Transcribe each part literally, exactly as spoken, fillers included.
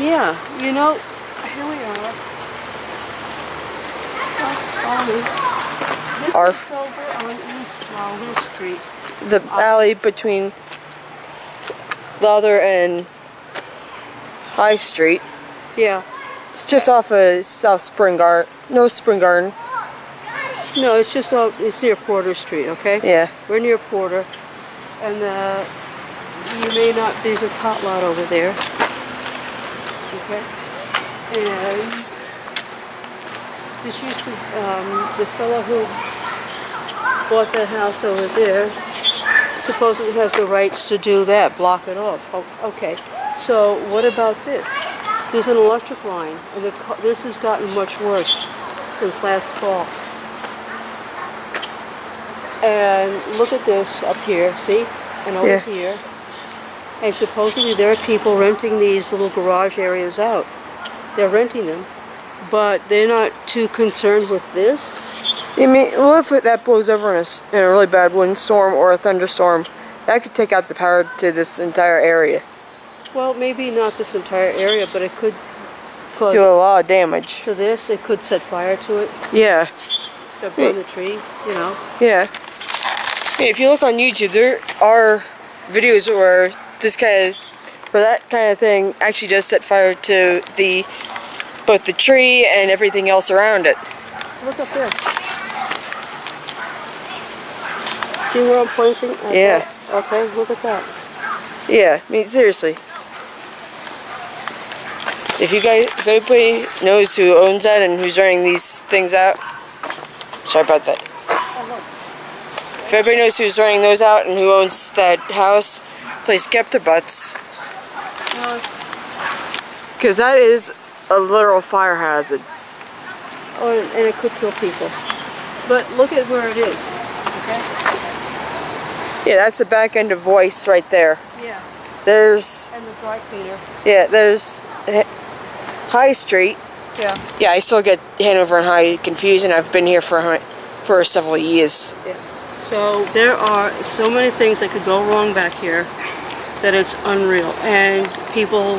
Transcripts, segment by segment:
Yeah, you know, here we are. This Our, is over on East Lowther Street. The uh, alley between Lowther and High Street. Yeah. It's just off of South Spring Garden. No Spring Garden. No, it's just off, it's near Porter Street, okay? Yeah. We're near Porter. And uh, you may not, there's a tot lot over there. Okay? And this used to, um, the fellow who bought that house over there supposedly has the rights to do that, block it off. Okay, so what about this? There's an electric line, and the, this has gotten much worse since last fall. And look at this up here, see? And over yeah. here. And supposedly there are people renting these little garage areas out. They're renting them, but they're not too concerned with this. I mean, what if it, that blows over in a, in a really bad windstorm or a thunderstorm? That could take out the power to this entire area. Well, maybe not this entire area, but it could cause do a lot of damage to this. It could set fire to it. Yeah. Set burn the tree, you know. Yeah. If you look on YouTube, there are videos where this kind of, where that kind of thing actually does set fire to the both the tree and everything else around it. Look up there. See where I'm pointing? At yeah. That? Okay. Look at that. Yeah. I mean, seriously. If you guys, if anybody knows who owns that and who's running these things out, sorry about that. If everybody knows who's running those out and who owns that house, please get their butts. Because that is a literal fire hazard. Oh, and it could kill people. But look at where it is. Okay. Yeah, that's the back end of Voice right there. Yeah. There's. And the dry cleaner. Yeah, there's. High Street. Yeah. Yeah, I still get Hanover and High confused, and I've been here for for several years. Yeah. So there are so many things that could go wrong back here that it's unreal, and people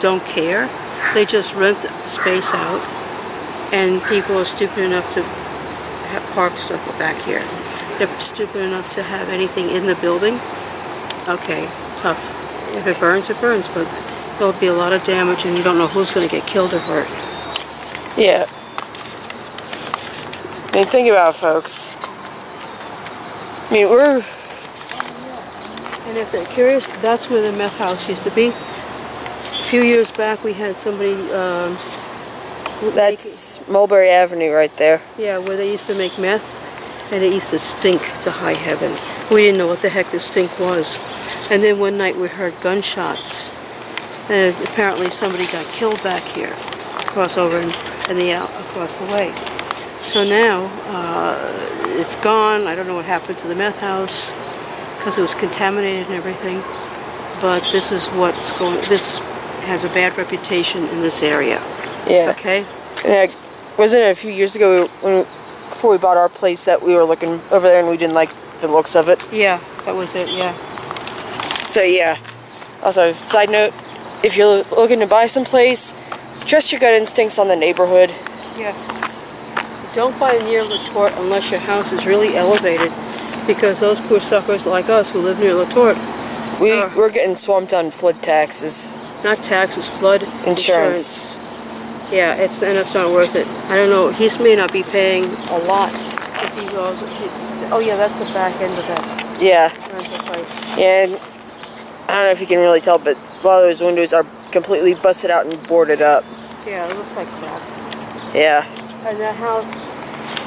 don't care. They just rent the space out, and people are stupid enough to have park stuff back here. They're stupid enough to have anything in the building. Okay, tough. If it burns, it burns, but there'll be a lot of damage, and you don't know who's going to get killed or hurt. Yeah. I mean, think about it, folks. I mean, we're... And if they're curious, that's where the meth house used to be. A few years back, we had somebody... Um, that's making... Mulberry Avenue right there. Yeah, where they used to make meth, and it used to stink to high heaven. We didn't know what the heck the stink was. And then one night, we heard gunshots. And apparently somebody got killed back here, across over and, and the out across the way. So now uh, it's gone. I don't know what happened to the meth house because it was contaminated and everything. But this is what's going. This has a bad reputation in this area. Yeah. Okay. And I, wasn't it a few years ago when before we bought our place that we were looking over there and we didn't like the looks of it? Yeah, that was it. Yeah. So yeah. Also, side note. If you're looking to buy someplace, trust your gut instincts on the neighborhood. Yeah. Don't buy near LeTort unless your house is really elevated, because those poor suckers like us who live near LeTort, we uh, we're getting swamped on flood taxes. Not taxes, flood insurance. insurance. Yeah, it's and it's not worth it. I don't know. He may not be paying a lot. Cause he goes, he, oh yeah, that's the back end of that. Yeah. Yeah. And I don't know if you can really tell, but a lot of those windows are completely busted out and boarded up. Yeah, it looks like crap. Yeah. And that house,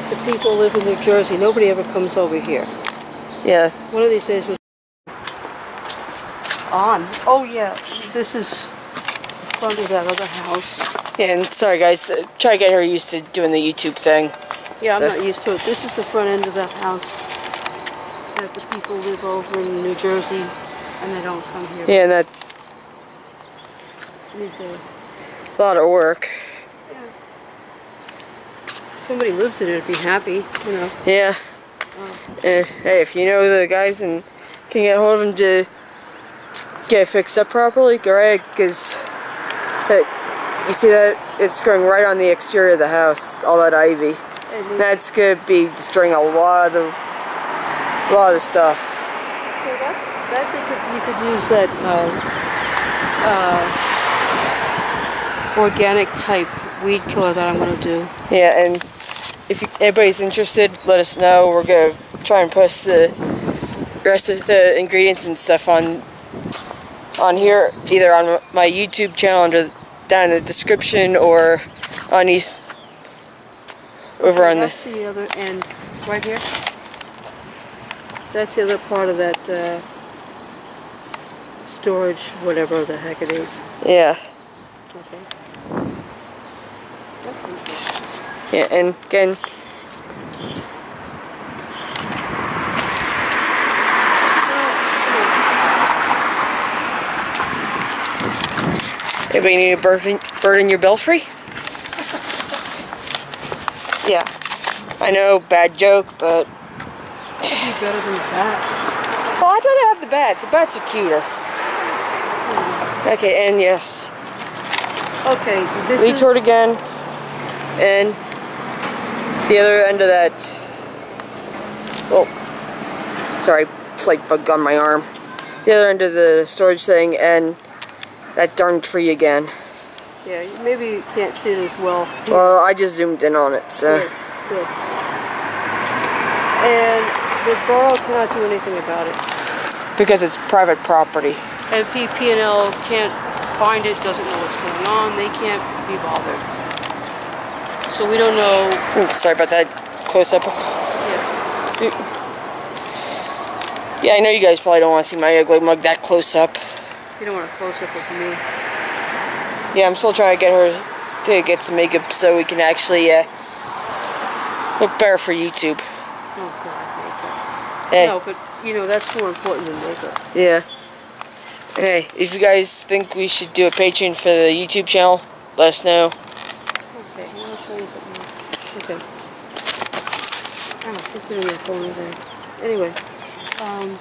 the people live in New Jersey. Nobody ever comes over here. Yeah. One of these days was on. Oh, yeah. This is front of that other house. Yeah, and sorry, guys. Uh, try to get her used to doing the YouTube thing. Yeah, so. I'm not used to it. This is the front end of that house that the people live over in New Jersey, and they don't come here. Yeah, and that... A lot of work. Yeah. If somebody lives in it, it'd be happy, you know. Yeah. Oh. And, hey, if you know the guys and can get hold of them to get it fixed up properly, go right, because But you see that? It's growing right on the exterior of the house, all that ivy. Mm-hmm. That's going to be destroying a lot of the, a lot of the stuff. Well, that's, that they could, you could use that uh, uh, organic type weed killer that I'm going to do. Yeah, and if you, anybody's interested, let us know. We're going to try and post the rest of the ingredients and stuff on on here, either on my YouTube channel under down in the description or on East over so on that's the, the other end right here. That's the other part of that uh, storage, whatever the heck it is. Yeah. Okay. Yeah, and again, anybody need a bird in, bird in your belfry? Yeah, I know, bad joke, but you better than the bat. Well, I'd rather have the bat. The bats are cuter. Okay, and yes. Okay, this is LeTort again, and the other end of that. Oh, sorry, slight bug on my arm. The other end of the storage thing, and that darn tree again. Yeah, maybe you can't see it as well. Well, I just zoomed in on it, so. Good, good. And the borough cannot do anything about it. Because it's private property. And P P and L can't find it, doesn't know what's going on, they can't be bothered. So we don't know. Oops, sorry about that close up. Yeah. Yeah, I know you guys probably don't want to see my ugly mug that close up. You don't want to close up with me. Yeah, I'm still trying to get her to get some makeup so we can actually uh, look better for YouTube. Oh God, makeup. Hey. No, but you know that's more important than makeup. Yeah. Hey, if you guys think we should do a Patreon for the YouTube channel, let us know. Okay, I want to show you something else. Okay. I don't think we're gonna pull anything. Anyway, um.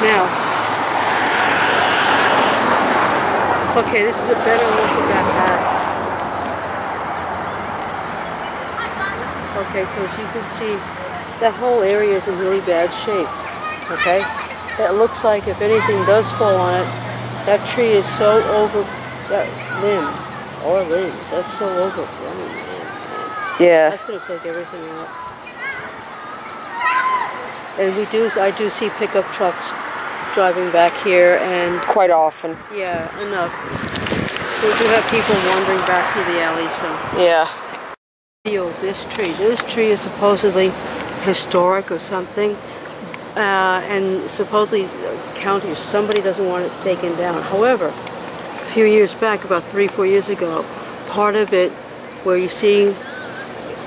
Now, okay, this is a better look at that hat. Okay, because you can see that whole area is in really bad shape. Okay, it looks like if anything does fall on it, that tree is so over that limb or limbs. That's so over. I mean, yeah, that's gonna take everything out. And we do. I do see pickup trucks driving back here, and quite often. Yeah, enough. We do have people wandering back through the alley, so. Yeah. This tree. This tree is supposedly historic or something, uh, and supposedly the county, somebody doesn't want it taken down. However, a few years back, about three, four years ago, part of it where you see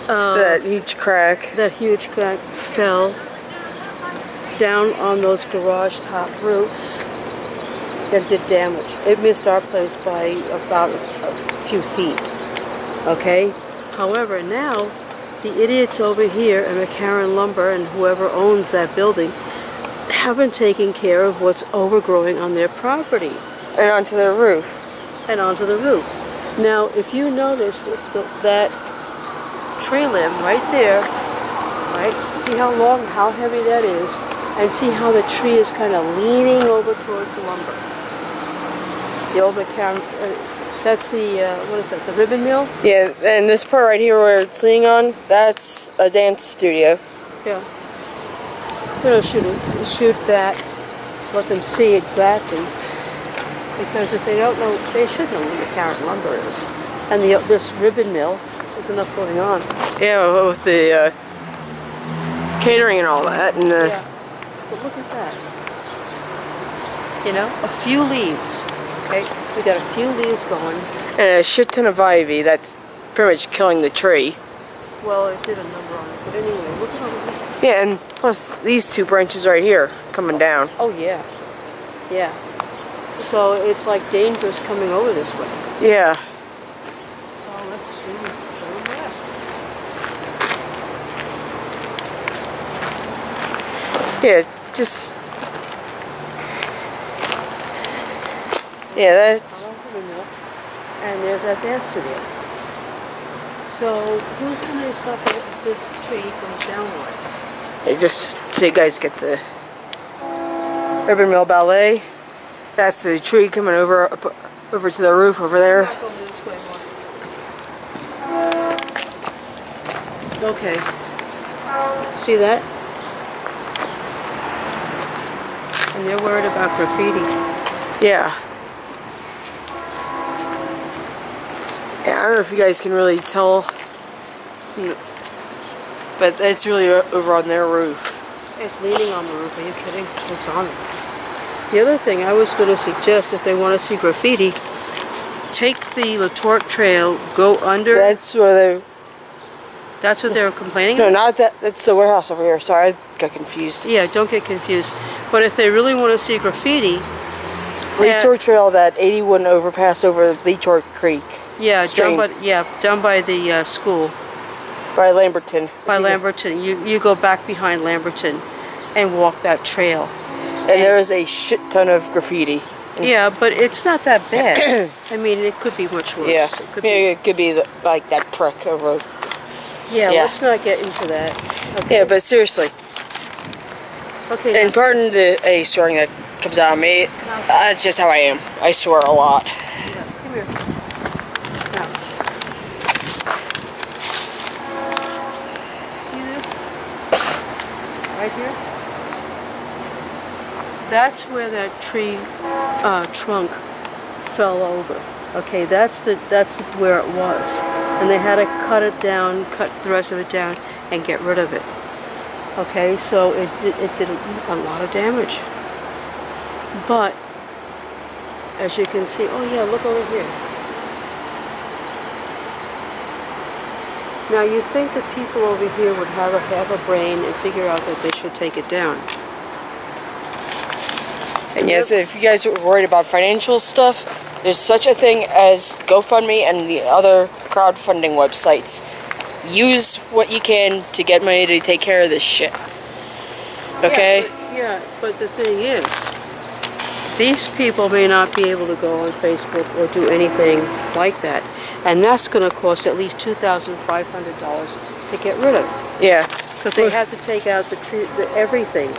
uh, that huge crack, that huge crack fell down on those garage top roofs that did damage. It missed our place by about a few feet. Okay? However, now the idiots over here and McCarran Lumber and whoever owns that building haven't taken care of what's overgrowing on their property. And onto their roof. And onto the roof. Now, if you notice that tree limb right there, right? See how long, how heavy that is? And see how the tree is kind of leaning over towards the lumber. The old McCarran, uh, that's the, uh, what is that, the ribbon mill? Yeah, and this part right here where it's leaning on, that's a dance studio. Yeah. We'll shoot, shoot that, let them see exactly. Because if they don't know, they should know what McCarran Lumber is. And the, this ribbon mill, there's enough going on. Yeah, with the uh, catering and all that. and the yeah. But look at that. You know, a few leaves. Okay, we got a few leaves going. And a shit ton of ivy that's pretty much killing the tree. Well, it did a number on it, but anyway, look at all the leaves. Yeah, and plus these two branches right here coming down. Oh, yeah. Yeah. So it's like dangerous coming over this way. Yeah. Oh, that's really fast. just, yeah, that's. And there's that yesterday. So who's going to suffer if this tree goes downward? It just, so you guys get the Urban Mill Ballet. That's the tree coming over up, over to the roof over there. Okay. See that? And they're worried about graffiti. Yeah. Yeah, I don't know if you guys can really tell, but that's really over on their roof. It's leaning on the roof, are you kidding? It's on it. The other thing I was going to suggest, if they want to see graffiti, take the LeTort Trail, go under. That's where they... That's what they were complaining about? No, not that. That's the warehouse over here. Sorry, I got confused. Yeah, don't get confused. But if they really want to see graffiti... LeTort Trail, that eighty-one overpass over LeTort Creek. Yeah, down by, yeah, down by the uh, school. By Lamberton. By Lamberton. You, you go back behind Lamberton and walk that trail. And, and there is a shit ton of graffiti. Yeah, but it's not that bad. I mean, it could be much worse. Yeah, it could, yeah, be, it could be the, like that prick over... Yeah, yeah, let's not get into that. Okay. Yeah, but seriously. Okay. And pardon the a swearing that comes out of me. No. Uh, that's just how I am. I swear a lot. Yeah. Come here. No. See this? Right here? That's where that tree uh, trunk fell over. Okay, that's the that's where it was. And they had to cut it down, cut the rest of it down, and get rid of it. Okay, so it, it, it did a lot of damage. But, as you can see, oh yeah, look over here. Now you'd think that people over here would have a, have a brain and figure out that they should take it down. And yes, if you guys are worried about financial stuff, there's such a thing as GoFundMe and the other crowdfunding websites. Use what you can to get money to take care of this shit. Okay? Yeah, but, yeah, but the thing is, these people may not be able to go on Facebook or do anything like that. And that's going to cost at least two thousand five hundred dollars to get rid of. Yeah. Because they have to take out the, tree, the everything,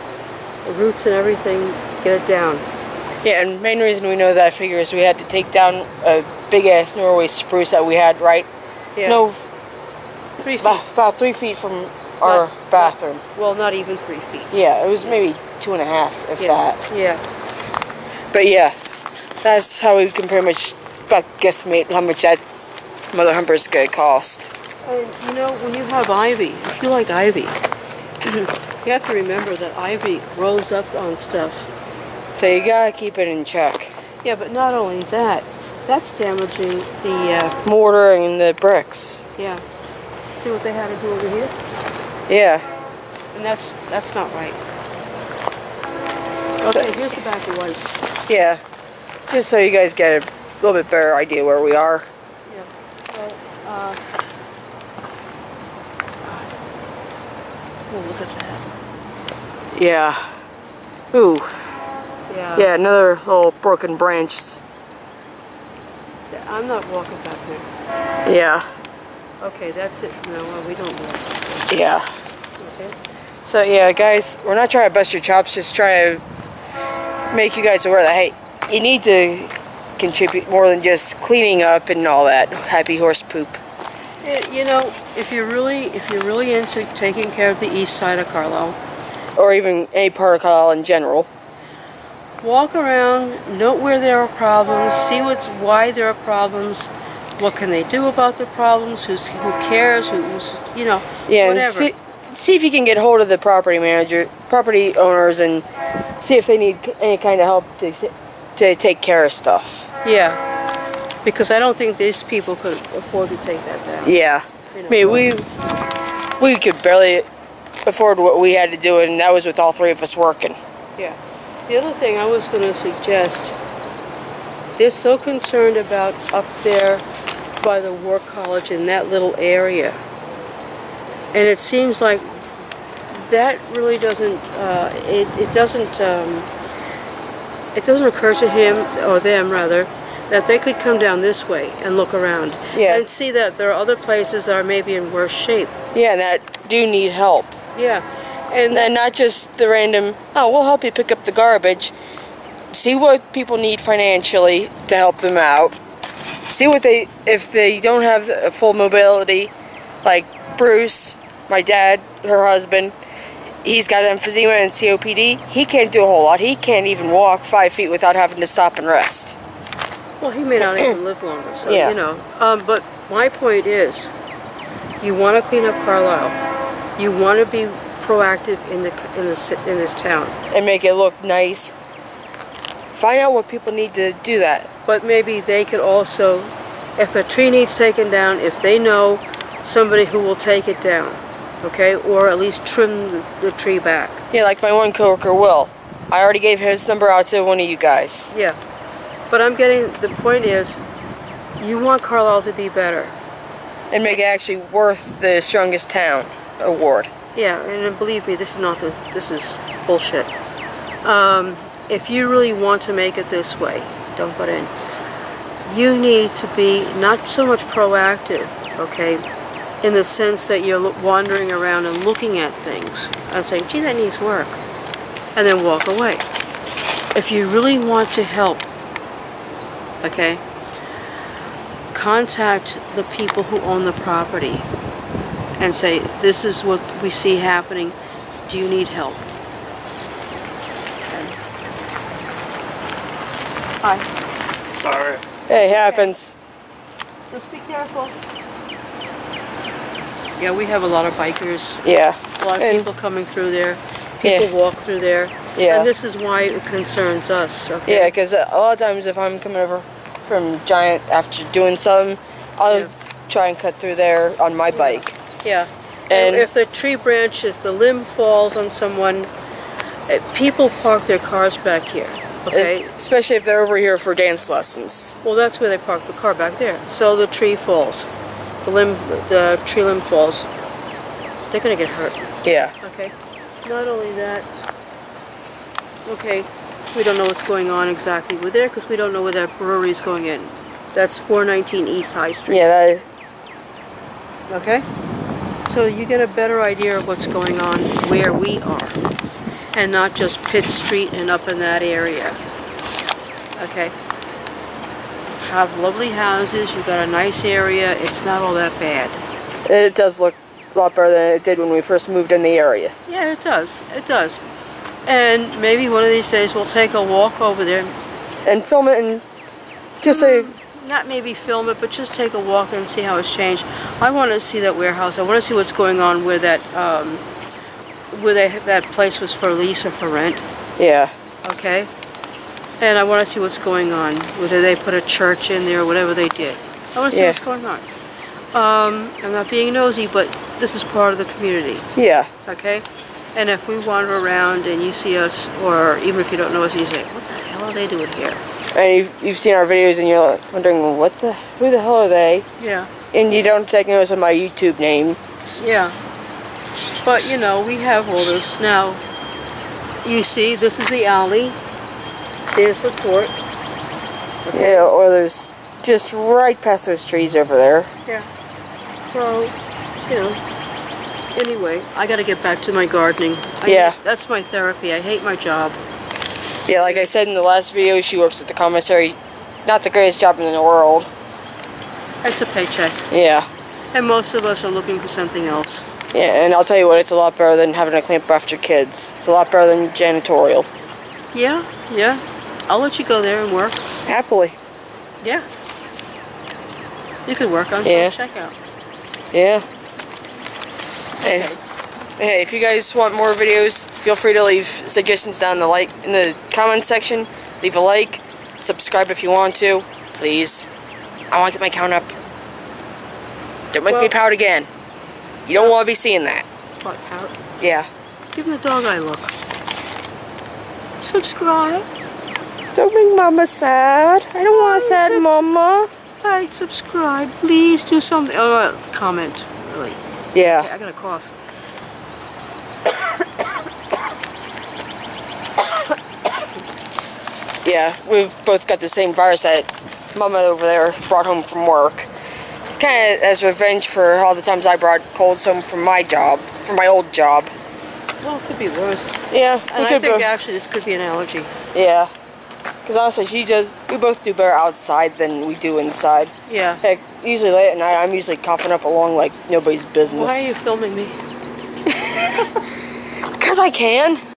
the roots and everything, get it down. Yeah, and the main reason we know that figure is we had to take down a big-ass Norway spruce that we had, right? Yeah. No, three feet. About three feet from our not, bathroom. Not, well, not even three feet. Yeah, it was maybe two and a half, if yeah. that. Yeah. But yeah, that's how we can pretty much guesstimate how much that mother humper's going to cost. And you know, when you have ivy, if you like ivy, you have to remember that ivy grows up on stuff. So you gotta keep it in check. Yeah, but not only that, that's damaging the uh, mortar and the bricks. Yeah. See what they had to do over here? Yeah. And that's that's not right. Okay, so, here's the back of Weiss. Yeah. Just so you guys get a little bit better idea where we are. Yeah. So, uh, oh, look at that. Yeah. Ooh. Yeah. Yeah, another little broken branch. Yeah, I'm not walking back there. Yeah. Okay, that's it. No, well, we don't walk back there. Yeah. Okay. So yeah, guys, we're not trying to bust your chops, just trying to make you guys aware that, hey, you need to contribute more than just cleaning up and all that happy horse poop. You know, if you're really, if you're really into taking care of the east side of Carlisle, or even any part of Carlisle in general, walk around, note where there are problems, see what's why there are problems, what can they do about the problems, who's, who cares, who's, you know, yeah, whatever. See, see if you can get hold of the property manager, property owners, and see if they need any kind of help to, to take care of stuff. Yeah, because I don't think these people could afford to take that down. Yeah, you know, I mean, we, we could barely afford what we had to do, and that was with all three of us working. Yeah. The other thing I was going to suggest, they're so concerned about up there by the War College in that little area. And it seems like that really doesn't, uh, it, it doesn't, um, it doesn't occur to him, or them rather, that they could come down this way and look around yeah. and see that there are other places that are maybe in worse shape. Yeah, and that do need help. Yeah. And then not just the random, oh, we'll help you pick up the garbage. See what people need financially to help them out. See what they, if they don't have full mobility, like Bruce, my dad, her husband, he's got emphysema and C O P D. He can't do a whole lot. He can't even walk five feet without having to stop and rest. Well, he may not even live longer, so, yeah. you know. Um, but my point is, you want to clean up Carlisle. You want to be proactive in the in the in this town and make it look nice. Find out what people need to do that. But maybe they could also, if a tree needs taken down, if they know somebody who will take it down, okay, or at least trim the, the tree back. Yeah, like my one coworker, Will. I already gave his number out to one of you guys. Yeah. But I'm getting, the point is, you want Carlisle to be better. And make it actually worth the Strongest Town award. Yeah, and believe me, this is not, this, this is bullshit. Um, if you really want to make it this way, don't put in. You need to be not so much proactive, okay, in the sense that you're wandering around and looking at things and saying, gee, that needs work, and then walk away. If you really want to help, okay, contact the people who own the property and say, this is what we see happening, do you need help? Hi. Sorry. Hey, it happens. Okay. Just be careful. Yeah, we have a lot of bikers. Yeah. A lot of and people coming through there. People yeah. walk through there. Yeah. And this is why it concerns us. Okay? Yeah, because a lot of times if I'm coming over from Giant after doing something, I'll yeah. try and cut through there on my bike. Yeah. And, and if the tree branch, if the limb falls on someone, people park their cars back here. Okay. Especially if they're over here for dance lessons. Well, that's where they park the car back there. So the tree falls. The limb, the tree limb falls. They're going to get hurt. Yeah. Okay. Not only that, okay, we don't know what's going on exactly with there because we don't know where that brewery's going in. That's four nineteen East High Street. Yeah. That... Okay? So you get a better idea of what's going on where we are and not just Pitt Street and up in that area. Okay? Have lovely houses, you've got a nice area, it's not all that bad. It does look a lot better than it did when we first moved in the area. Yeah, it does. It does. And maybe one of these days we'll take a walk over there. And film it and just say... Not maybe film it, but just take a walk and see how it's changed. I want to see that warehouse. I want to see what's going on where that um, where they, that place was for lease or for rent. Yeah. Okay? And I want to see what's going on. Whether they put a church in there or whatever they did. I want to see yeah. what's going on. Um, I'm not being nosy, but this is part of the community. Yeah. Okay? And if we wander around and you see us, or even if you don't know us, and you say, what the hell are they doing here? And you've, you've seen our videos and you're wondering, what the, who the hell are they? Yeah. And you don't take notice of my YouTube name. Yeah. But, you know, we have all this. Now, you see, this is the alley. There's LeTort. Okay. Yeah, or there's just right past those trees over there. Yeah. So, you know. Anyway, I gotta get back to my gardening. I yeah. Hate, that's my therapy. I hate my job. Yeah, like I said in the last video, she works at the commissary. Not the greatest job in the world. It's a paycheck. Yeah. And most of us are looking for something else. Yeah, and I'll tell you what, it's a lot better than having to clean up after kids. It's a lot better than janitorial. Yeah, yeah. I'll let you go there and work. Happily. Yeah. You could work on yeah. some checkout. Yeah. Hey, hey, if you guys want more videos, feel free to leave suggestions down in the like in the comment section. Leave a like, subscribe if you want to, please. I want to get my count up. Don't make well, me pout again. You don't want to be seeing that. What, pout? Yeah. Give him a dog eye look. Subscribe. Don't make Mama sad. I don't want a sad Mama. Hey, subscribe. Please do something. Oh, comment, really. Yeah. Okay, I got a cough. Yeah, we've both got the same virus that Mama over there brought home from work. Kind of as revenge for all the times I brought colds home from my job, from my old job. Well, it could be worse. Yeah, and I think actually this could be an allergy. Yeah, because honestly, she does. We both do better outside than we do inside. Yeah. Heck, usually late at night, I'm usually coughing up along like nobody's business. Why are you filming me? Because I can.